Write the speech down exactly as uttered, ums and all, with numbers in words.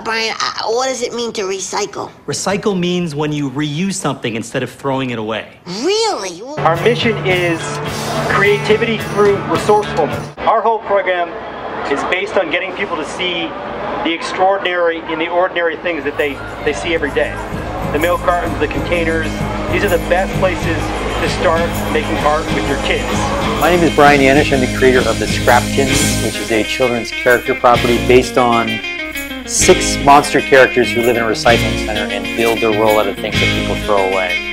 uh, Brian, uh, what does it mean to recycle? Recycle means when you reuse something instead of throwing it away. Really? Our mission is creativity through resourcefulness. Our whole program is based on getting people to see the extraordinary in the ordinary things that they, they see every day. The milk cartons, the containers, these are the best places to start making art with your kids. My name is Brian Yanish. I'm the creator of The Scrapkins, which is a children's character property based on six monster characters who live in a recycling center and build their world out of things that people throw away.